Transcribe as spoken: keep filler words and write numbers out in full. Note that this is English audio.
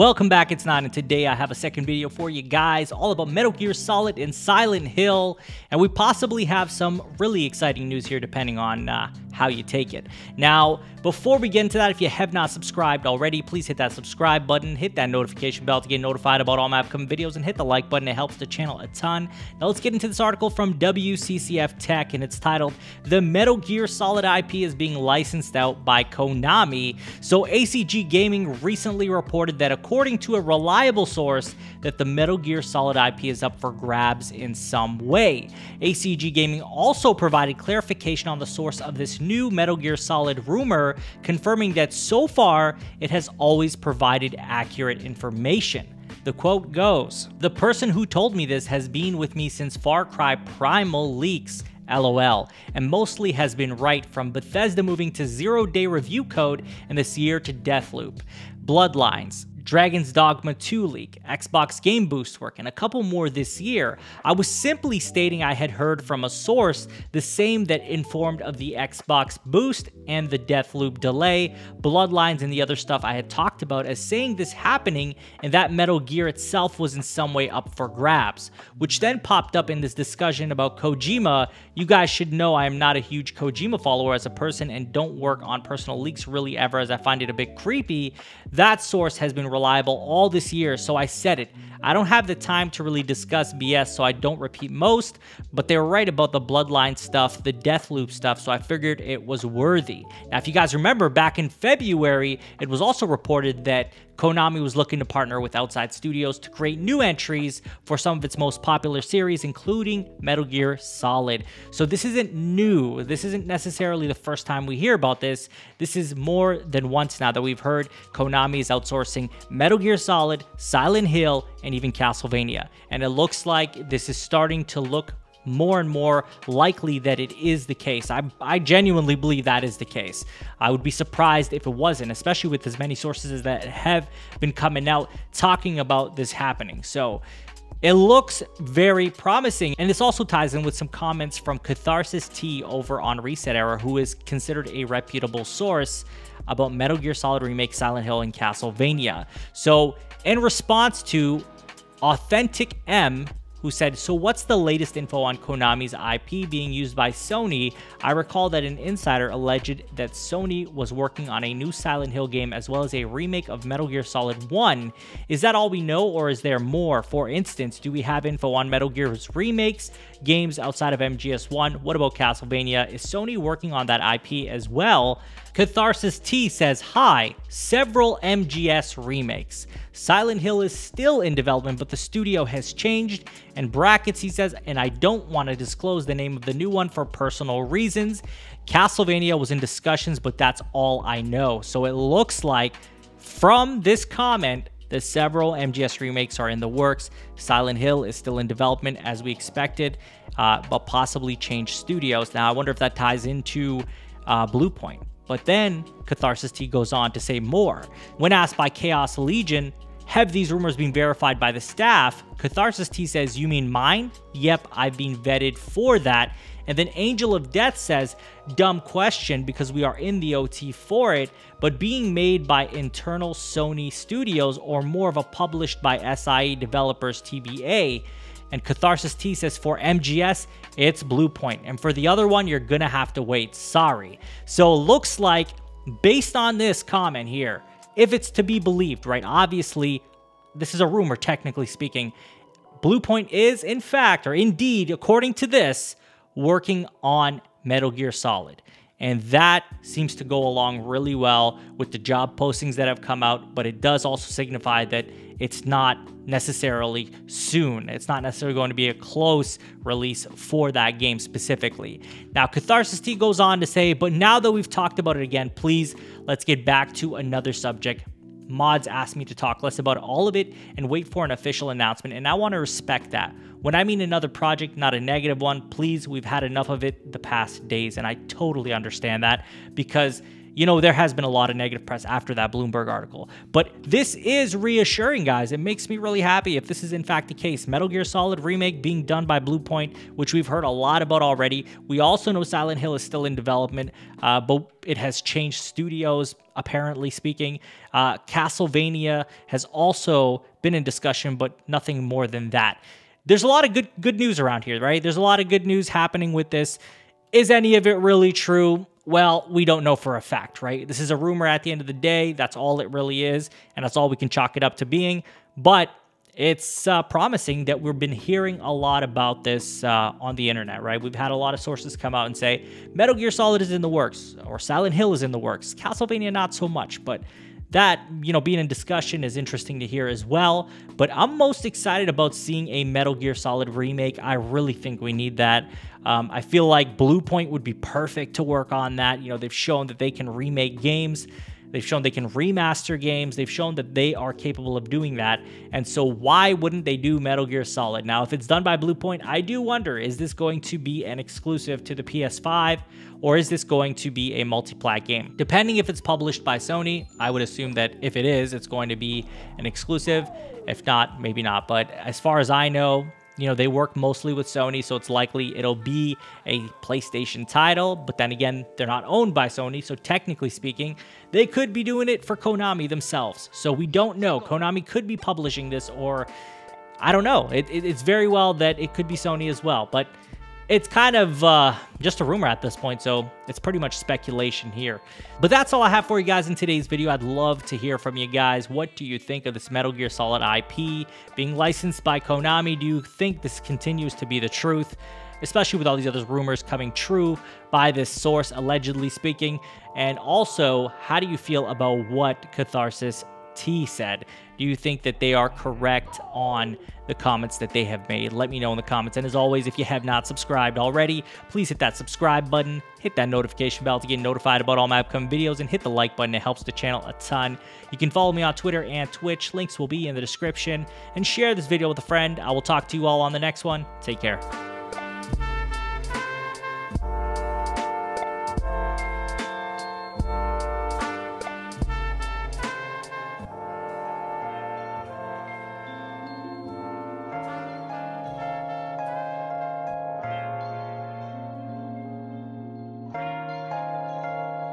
Welcome back, it's nine, and today I have a second video for you guys all about Metal Gear Solid and Silent Hill, and we possibly have some really exciting news here depending on uh, how you take it. Now, before we get into that, if you have not subscribed already, please hit that subscribe button, hit that notification bell to get notified about all my upcoming videos, and hit the like button, it helps the channel a ton. Now let's get into this article from W C C F Tech, and it's titled, The Metal Gear Solid I P is being licensed out by Konami. So A C G Gaming recently reported that according to a reliable source, that the Metal Gear Solid I P is up for grabs in some way. A C G Gaming also provided clarification on the source of this new Metal Gear Solid rumor, confirming that so far, it has always provided accurate information. The quote goes, "The person who told me this has been with me since Far Cry Primal leaks, L O L, and mostly has been right, from Bethesda moving to zero-day review code and this year to Deathloop, Bloodlines, Dragon's Dogma two leak, Xbox Game Boost work, and a couple more this year. I was simply stating I had heard from a source, the same that informed of the Xbox Boost and the Deathloop delay, Bloodlines, and the other stuff I had talked about as saying this happening, and that Metal Gear itself was in some way up for grabs, which then popped up in this discussion about Kojima. You guys should know I am not a huge Kojima follower as a person and don't work on personal leaks really ever, as I find it a bit creepy. That source has been reliable all this year, so I said it. I don't have the time to really discuss B S, so I don't repeat most, but they were right about the Bloodline stuff, the Deathloop stuff, so I figured it was worthy." Now, if you guys remember, back in February, it was also reported that Konami was looking to partner with outside studios to create new entries for some of its most popular series, including Metal Gear Solid. So this isn't new. This isn't necessarily the first time we hear about this. This is more than once now that we've heard Konami is outsourcing Metal Gear Solid, Silent Hill, and even Castlevania. And it looks like this is starting to look more and more likely that it is the case. I, I genuinely believe that is the case. I would be surprised if it wasn't, especially with as many sources that have been coming out talking about this happening. So it looks very promising. And this also ties in with some comments from Catharsis T over on Reset Era, who is considered a reputable source about Metal Gear Solid Remake, Silent Hill, and Castlevania. So in response to Authentic M, who said, "So what's the latest info on Konami's I P being used by Sony? I recall that an insider alleged that Sony was working on a new Silent Hill game as well as a remake of Metal Gear Solid one. Is that all we know, or is there more? For instance, do we have info on Metal Gear's remakes, games outside of M G S one? What about Castlevania? Is Sony working on that I P as well?" Catharsis T says, "Hi, several M G S remakes. Silent Hill is still in development, but the studio has changed." In brackets, he says, "And I don't want to disclose the name of the new one for personal reasons. Castlevania was in discussions, but that's all I know." So it looks like from this comment, the several M G S remakes are in the works. Silent Hill is still in development as we expected, uh, but possibly change studios. Now, I wonder if that ties into uh, Blue Point. But then Catharsis T goes on to say more. When asked by Chaos Legion, "Have these rumors been verified by the staff?" Catharsis T says, "You mean mine? Yep, I've been vetted for that." And then Angel of Death says, "Dumb question because we are in the O T for it, but being made by internal Sony studios or more of a published by S I E developers T B A. And Catharsis T says, "For M G S, it's Blue Point. And for the other one, you're going to have to wait. Sorry." So it looks like, based on this comment here, if it's to be believed, right? Obviously, this is a rumor, technically speaking. Blue Point is, in fact, or indeed, according to this, working on Metal Gear Solid. And that seems to go along really well with the job postings that have come out, but it does also signify that it's not necessarily soon. It's not necessarily going to be a close release for that game specifically. Now, Catharsis T goes on to say, "But now that we've talked about it again, please, let's get back to another subject. Mods asked me to talk less about all of it and wait for an official announcement, and I want to respect that. When I mean another project, not a negative one, please, we've had enough of it the past days," and I totally understand that because, you know, there has been a lot of negative press after that Bloomberg article. But this is reassuring, guys. It makes me really happy if this is in fact the case. Metal Gear Solid Remake being done by Blue Point, which we've heard a lot about already. We also know Silent Hill is still in development, uh, but it has changed studios, apparently speaking. Uh, Castlevania has also been in discussion, but nothing more than that. There's a lot of good good news around here, right? There's a lot of good news happening with this. Is any of it really true? Well, we don't know for a fact, right? This is a rumor at the end of the day. That's all it really is, and that's all we can chalk it up to being. But it's uh, promising that we've been hearing a lot about this uh, on the internet, right? We've had a lot of sources come out and say, Metal Gear Solid is in the works, or Silent Hill is in the works. Castlevania, not so much, but that, you know, being in discussion is interesting to hear as well. But I'm most excited about seeing a Metal Gear Solid remake. I really think we need that. Um, I feel like Blue Point would be perfect to work on that. You know, they've shown that they can remake games. They've shown they can remaster games. They've shown that they are capable of doing that. And so why wouldn't they do Metal Gear Solid? Now, if it's done by Blue Point, I do wonder, is this going to be an exclusive to the P S five? Or is this going to be a multi-plat game? Depending if it's published by Sony, I would assume that if it is, it's going to be an exclusive. If not, maybe not. But as far as I know, you know, they work mostly with Sony, so it's likely it'll be a PlayStation title. But then again, they're not owned by Sony, so technically speaking, they could be doing it for Konami themselves. So we don't know. Konami could be publishing this, or I don't know. It, it, it's very well that it could be Sony as well. But it's kind of uh, just a rumor at this point, so it's pretty much speculation here. But that's all I have for you guys in today's video. I'd love to hear from you guys. What do you think of this Metal Gear Solid I P being licensed by Konami? Do you think this continues to be the truth, especially with all these other rumors coming true by this source, allegedly speaking? And also, how do you feel about what Catharsis T said? Do you think that they are correct on the comments that they have made? Let me know in the comments. And as always, if you have not subscribed already, please hit that subscribe button, hit that notification bell to get notified about all my upcoming videos, and hit the like button. It helps the channel a ton. You can follow me on Twitter and Twitch. Links will be in the description. And share this video with a friend. I will talk to you all on the next one. Take care.